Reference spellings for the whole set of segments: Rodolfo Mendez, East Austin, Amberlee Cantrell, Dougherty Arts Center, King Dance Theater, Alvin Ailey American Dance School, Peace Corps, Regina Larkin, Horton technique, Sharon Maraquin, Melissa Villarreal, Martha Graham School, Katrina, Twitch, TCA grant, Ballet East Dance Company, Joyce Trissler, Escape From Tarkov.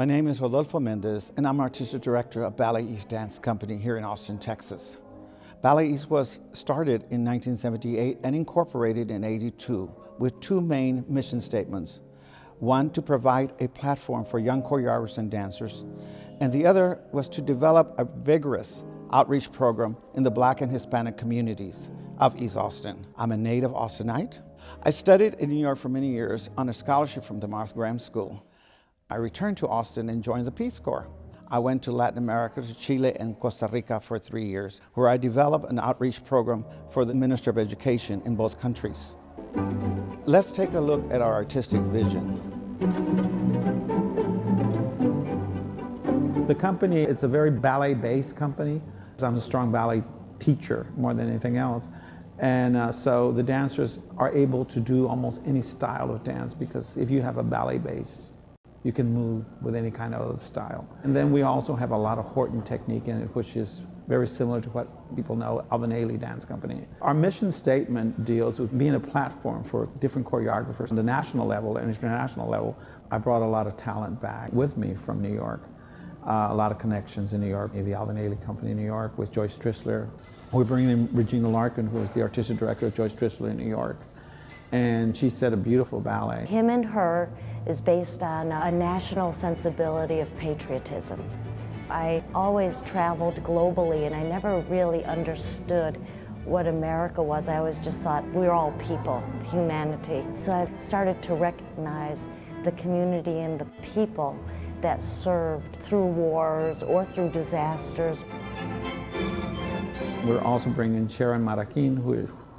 My name is Rodolfo Mendez, and I'm Artistic Director of Ballet East Dance Company here in Austin, Texas. Ballet East was started in 1978 and incorporated in 82 with two main mission statements. One, to provide a platform for young choreographers and dancers, and the other was to develop a vigorous outreach program in the Black and Hispanic communities of East Austin. I'm a native Austinite. I studied in New York for many years on a scholarship from the Martha Graham School. I returned to Austin and joined the Peace Corps. I went to Latin America, to Chile and Costa Rica for 3 years, where I developed an outreach program for the Minister of Education in both countries. Let's take a look at our artistic vision. The company is a very ballet-based company. I'm a strong ballet teacher more than anything else. And so the dancers are able to do almost any style of dance, because if you have a ballet base, you can move with any kind of other style. And then we also have a lot of Horton technique in it, which is very similar to what people know, Alvin Ailey Dance Company. Our mission statement deals with being a platform for different choreographers on the national level and international level. I brought a lot of talent back with me from New York. A lot of connections in New York, the Alvin Ailey Company in New York with Joyce Trissler. We're bringing in Regina Larkin, who is the artistic director of Joyce Trissler in New York. And she set a beautiful ballet. Him and Her is based on a national sensibility of patriotism. I always traveled globally, and I never really understood what America was. I always just thought we're all people, humanity. So I started to recognize the community and the people that served through wars or through disasters. We're also bringing Sharon Maraquin,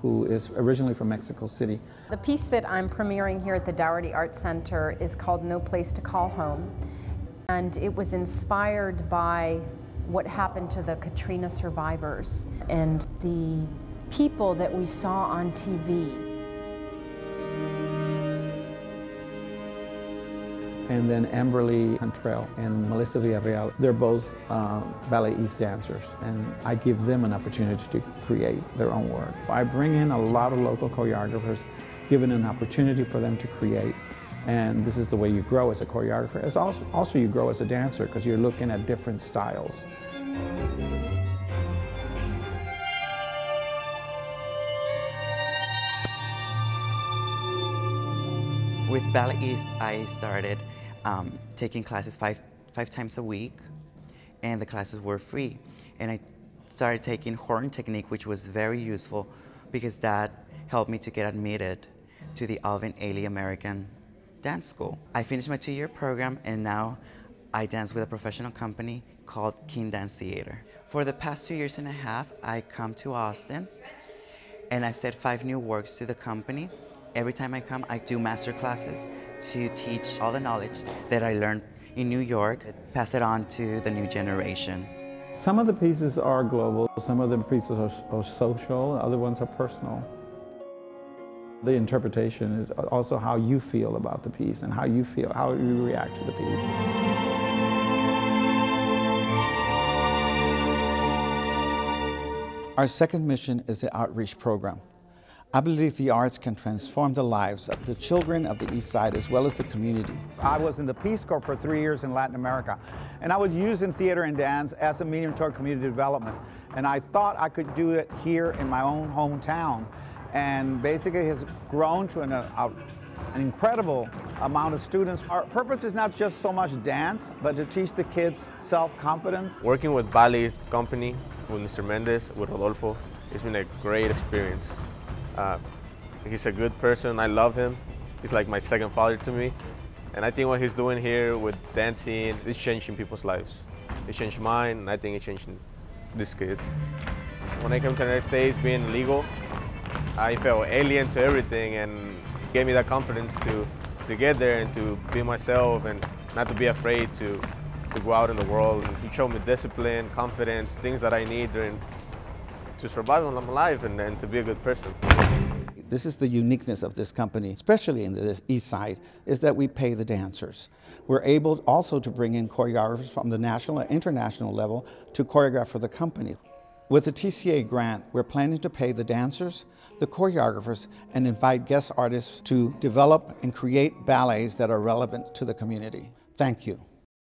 who is originally from Mexico City. The piece that I'm premiering here at the Dougherty Arts Center is called No Place to Call Home, and it was inspired by what happened to the Katrina survivors and the people that we saw on TV. And then Amberlee Cantrell and Melissa Villarreal, they're both Ballet East dancers, and I give them an opportunity to create their own work. I bring in a lot of local choreographers, giving an opportunity for them to create, and this is the way you grow as a choreographer. It's also you grow as a dancer, because you're looking at different styles. With Ballet East, I started taking classes five times a week, and the classes were free. And I started taking Horton technique, which was very useful, because that helped me to get admitted to the Alvin Ailey American Dance School. I finished my 2-year program, and now I dance with a professional company called King Dance Theater. For the past 2.5 years, I come to Austin, and I've set 5 new works to the company. Every time I come, I do master classes to teach all the knowledge that I learned in New York, pass it on to the new generation. Some of the pieces are global, some of the pieces are social, other ones are personal. The interpretation is also how you feel about the piece and how you react to the piece. Our second mission is the outreach program. I believe the arts can transform the lives of the children of the East Side as well as the community. I was in the Peace Corps for 3 years in Latin America, and I was using theater and dance as a medium toward community development. And I thought I could do it here in my own hometown, and basically has grown to an incredible amount of students. Our purpose is not just so much dance, but to teach the kids self-confidence. Working with Ballet East Company, with Mr. Mendez, with Rodolfo, it's been a great experience. He's a good person. I love him. He's like my second father to me. And I think what he's doing here with dancing is changing people's lives. It changed mine, and I think it changed these kids. When I came to the United States, being illegal, I felt alien to everything, and it gave me that confidence to get there and to be myself and not to be afraid to go out in the world. And he showed me discipline, confidence, things that I need to survive when I'm alive and to be a good person. This is the uniqueness of this company, especially in the East Side, is that we pay the dancers. We're able also to bring in choreographers from the national and international level to choreograph for the company. With the TCA grant, we're planning to pay the dancers, the choreographers, and invite guest artists to develop and create ballets that are relevant to the community. Thank you.